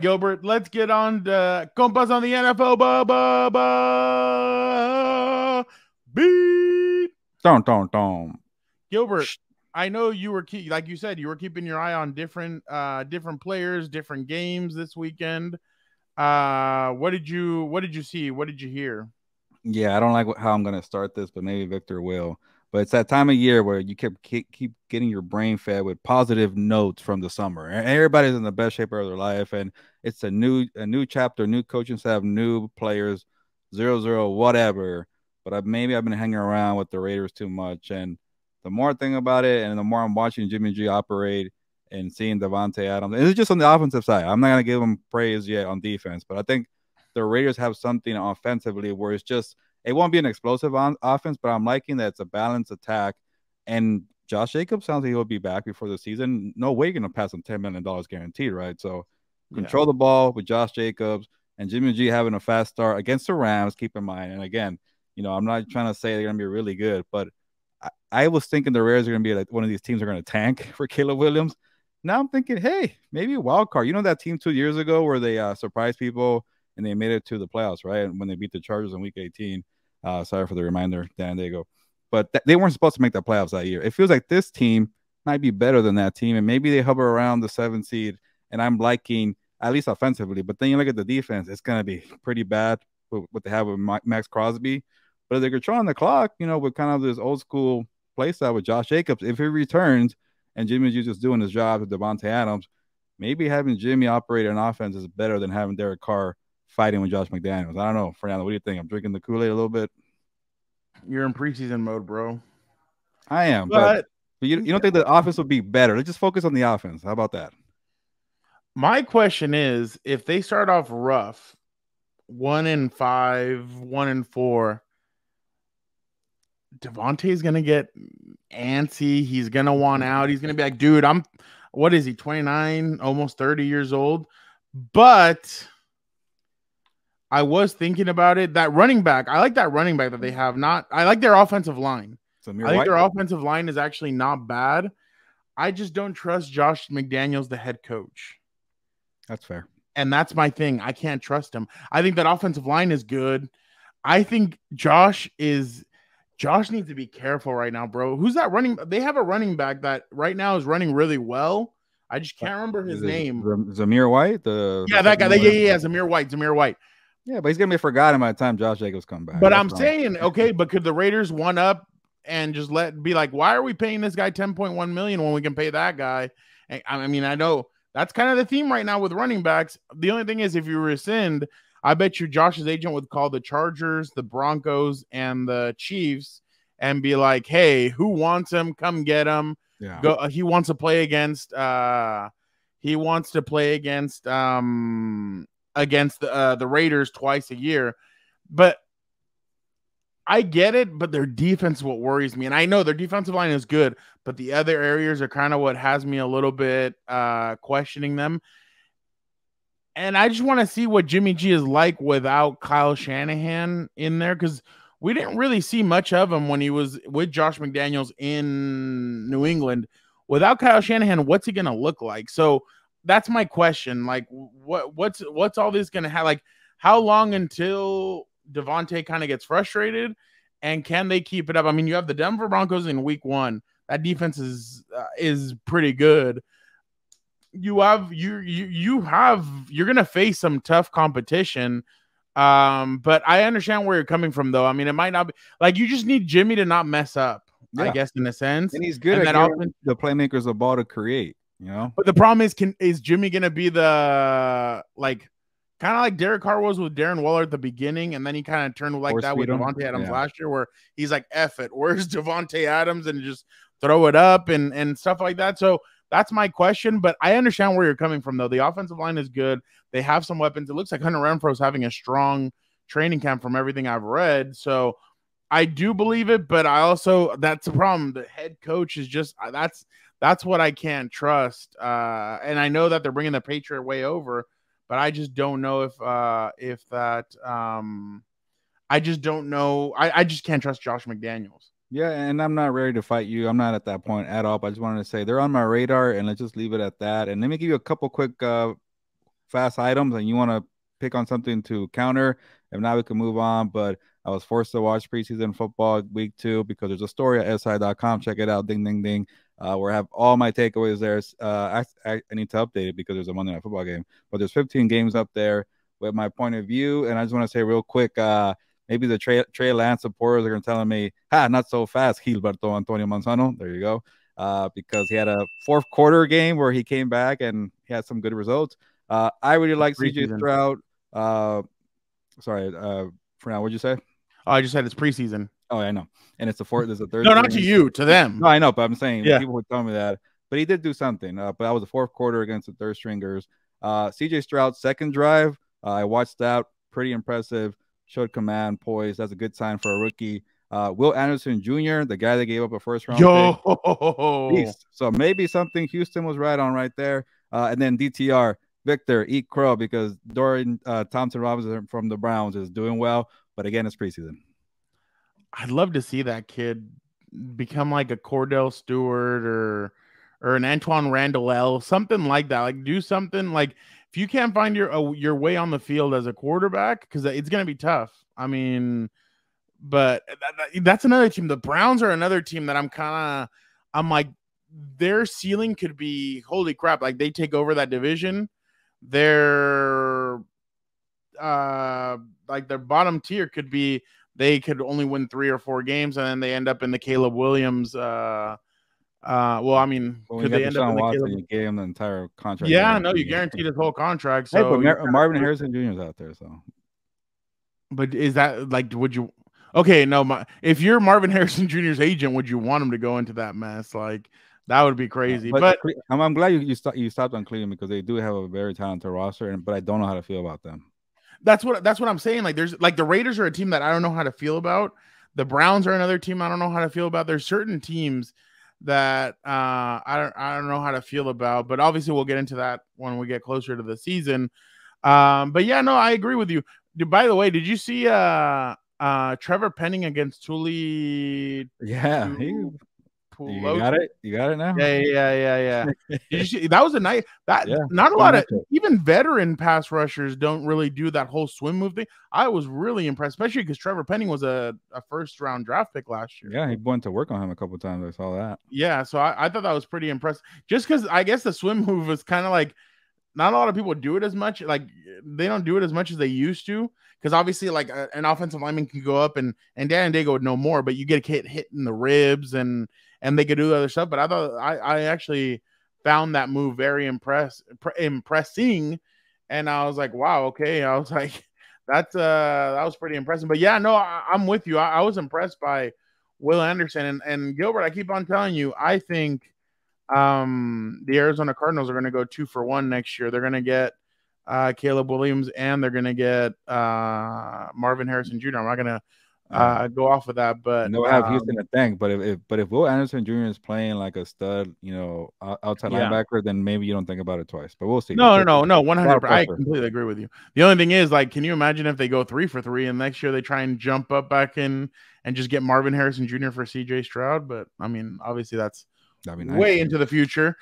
Gilbert, let's get on to Compas on the NFL. Beep. Don't. Gilbert, I know you were keeping your eye on different players, different games this weekend. What did you see? What did you hear? Yeah, I don't like how I'm gonna start this, but maybe Victor will. But it's that time of year where you keep getting your brain fed with positive notes from the summer. And everybody's in the best shape of their life, and it's a new chapter, new coaching staff, new players, 0-0, whatever. But maybe I've been hanging around with the Raiders too much. And the more I think about it, and the more I'm watching Jimmy G operate and seeing Davante Adams, and it's just on the offensive side. I'm not going to give him praise yet on defense, but I think the Raiders have something offensively where it's just – it won't be an explosive offense, but I'm liking that it's a balanced attack. And Josh Jacobs sounds like he'll be back before the season. No way you're going to pass him $10 million guaranteed, right? So control the ball with Josh Jacobs, and Jimmy G having a fast start against the Rams, keep in mind. And again, you know, I'm not trying to say they're going to be really good, but I was thinking the Raiders are going to be like one of these teams are going to tank for Caleb Williams. Now I'm thinking, hey, maybe a wild card. You know that team 2 years ago where they surprised people and they made it to the playoffs, right? And when they beat the Chargers in Week 18, sorry for the reminder, Dan Diego. But they weren't supposed to make the playoffs that year. It feels like this team might be better than that team, and maybe they hover around the 7th seed, and I'm liking, at least offensively. But then you look at the defense, it's going to be pretty bad with what they have with Maxx Crosby. But if they're controlling the clock, you know, with kind of this old-school play style with Josh Jacobs, if he returns and Jimmy G just doing his job with Davante Adams, maybe having Jimmy operate an offense is better than having Derek Carr fighting with Josh McDaniels. I don't know, Fernando, what do you think? I'm drinking the Kool-Aid a little bit. You're in preseason mode, bro. I am, but you don't think the offense would be better? Let's just focus on the offense. How about that? My question is, if they start off rough, 1-5, 1-4, Davante's gonna get antsy. He's gonna want out. He's gonna be like, dude, what is he, 29, almost 30 years old? But I was thinking about it. That running back, I like that running back that they have. I like their offensive line. Zamir White, I think their offensive line is actually not bad. I just don't trust Josh McDaniels, the head coach. That's fair. And that's my thing. I can't trust him. I think that offensive line is good. I think Josh needs to be careful right now, bro. Who's that running? They have a running back that right now is running really well. I just can't remember his name. Zamir White? That guy. Zamir White. Yeah, but he's going to be forgotten by the time Josh Jacobs come back. But I'm saying, okay, but could the Raiders one up and just be like, why are we paying this guy $10.1 million when we can pay that guy? And, I mean, I know that's kind of the theme right now with running backs. The only thing is, if you rescind, I bet you Josh's agent would call the Chargers, the Broncos, and the Chiefs and be like, hey, who wants him? Come get him. Yeah. Go, he wants to play against the Raiders twice a year. But I get it, but their defense is what worries me. And I know their defensive line is good, but the other areas are kind of what has me a little bit questioning them. And I just want to see what Jimmy G is like without Kyle Shanahan in there, because we didn't really see much of him when he was with Josh McDaniels in New England. Without Kyle Shanahan, what's he going to look like? So that's my question. Like, what's all this going to have? Like, how long until Davante kind of gets frustrated, and can they keep it up? I mean, you have the Denver Broncos in Week 1. That defense is pretty good. You're going to face some tough competition. But I understand where you're coming from, though. I mean, it might not be like, you just need Jimmy to not mess up, I guess, in a sense. And he's good at giving the playmakers the ball to create. You know? But the problem is, is Jimmy gonna be the, like, kind of like Derek Carr was with Darren Waller at the beginning, and then he kind of turned like that with Davante Adams last year, where he's like, "F it, where's Davante Adams?" and just throw it up and stuff like that. So that's my question. But I understand where you're coming from, though. The offensive line is good. They have some weapons. It looks like Hunter Renfro is having a strong training camp from everything I've read. So I do believe it, but I also, that's the problem. The head coach is just that's what I can't trust. And I know that they're bringing the Patriot way over, but I just don't know if that I just don't know. I just can't trust Josh McDaniels. Yeah, and I'm not ready to fight you. I'm not at that point at all. But I just wanted to say they're on my radar, and let's just leave it at that. And let me give you a couple quick fast items and you want to pick on something to counter, if not, we can move on. But I was forced to watch preseason football week 2 because there's a story at SI.com. Check it out. Ding, ding, ding. Where I have all my takeaways there. I need to update it because there's a Monday Night Football game. But there's 15 games up there with my point of view. And I just want to say real quick, maybe the Trey Lance supporters are going to tell me, ha, not so fast, Gilberto Antonio Manzano. There you go. Because he had a fourth quarter game where he came back and he had some good results. I really like CJ Stroud. For now, what'd you say? Oh, I just said it's preseason. Oh, I know. And it's the fourth. There's a third. No, not to you, to them. No, I know, but I'm saying people would tell me that. But he did do something. But that was the fourth quarter against the third stringers. CJ Stroud's second drive. I watched that. Pretty impressive. Showed command, poise. That's a good sign for a rookie. Will Anderson Jr., the guy that gave up a first-round pick. So maybe something Houston was right on right there. And then DTR, Victor, eat crow, because Dorian Thompson Robinson from the Browns is doing well. But again, it's preseason. I'd love to see that kid become like a Cordell Stewart or an Antoine Randall, something like that. Like, do something. Like, if you can't find your way on the field as a quarterback, because it's going to be tough. I mean, but that's another team. The Browns are another team that I'm like, their ceiling could be, holy crap, like they take over that division. They're like their bottom tier could be they could only win 3 or 4 games, and then they end up in the Caleb Williams. Well, I mean, could they end up in the Caleb? You gave him the entire contract. Yeah, no, you guaranteed his whole contract. So hey, but Marvin Harrison Jr. is out there, so. But is that like? Would you? Okay, no. If you're Marvin Harrison Jr.'s agent, would you want him to go into that mess? Like, that would be crazy. Yeah, but I'm glad you stopped on Cleveland, because they do have a very talented roster, but I don't know how to feel about them. That's what I'm saying. Like, there's like the Raiders are a team that I don't know how to feel about. The Browns are another team I don't know how to feel about. There's certain teams that I don't know how to feel about. But obviously, we'll get into that when we get closer to the season. But yeah, no, I agree with you. By the way, did you see Trevor Penning against Tully? Yeah, you got it. You got it now. Yeah. That was a nice. Not a lot of even veteran pass rushers don't really do that whole swim move thing. I was really impressed, especially because Trevor Penning was a first-round draft pick last year. Yeah, he went to work on him a couple of times. I saw that. Yeah, so I thought that was pretty impressive. Just because I guess the swim move was kind of like, not a lot of people do it as much. Like, they don't do it as much as they used to, because obviously, like, an offensive lineman can go up and Dan and Dago would know more, but you get a kid hit in the ribs and they could do other stuff. But I thought I actually found that move very impressing, and I was like, wow, okay. I was like, that's that was pretty impressive. But yeah, no, I'm with you. I was impressed by Will Anderson and Gilbert. I keep on telling you, I think. The Arizona Cardinals are going to go 2 for 1 next year. They're going to get Caleb Williams, and they're going to get Marvin Harrison Jr. I'm not going to go off of that, but no, I have Houston to thank. But if Will Anderson Jr. is playing like a stud, you know, outside linebacker, then maybe you don't think about it twice. But we'll see. No, 100%. I completely agree with you. The only thing is, like, can you imagine if they go 3 for 3 and next year they try and jump up back in and just get Marvin Harrison Jr. for CJ Stroud? But I mean, obviously that's. That'd be nice. Way into the future.